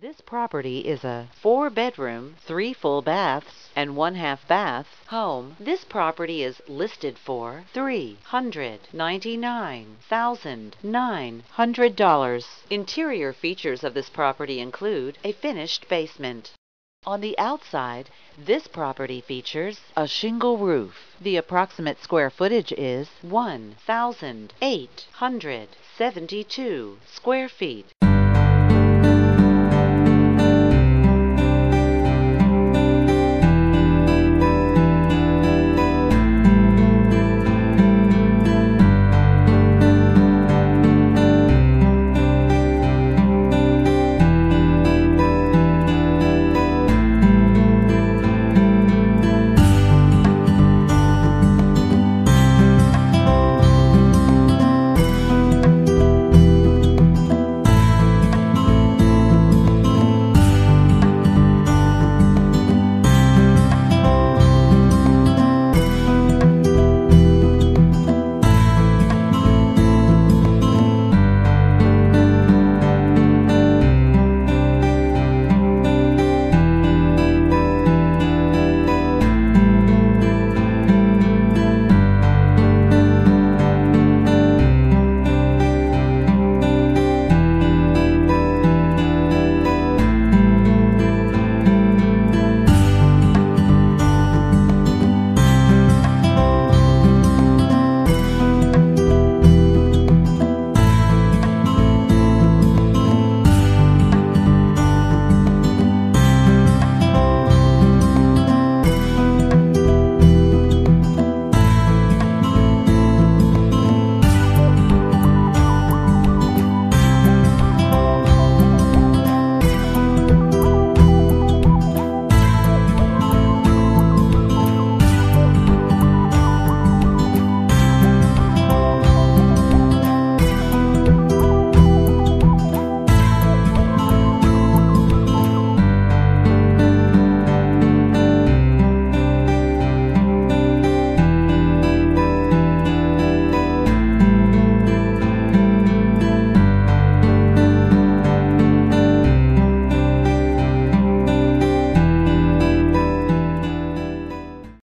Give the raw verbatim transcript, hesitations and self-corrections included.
This property is a four-bedroom, three full baths, and one half bath home. This property is listed for three hundred ninety-nine thousand nine hundred dollars. Interior features of this property include a finished basement. On the outside, this property features a shingle roof. The approximate square footage is one thousand eight hundred seventy-two square feet.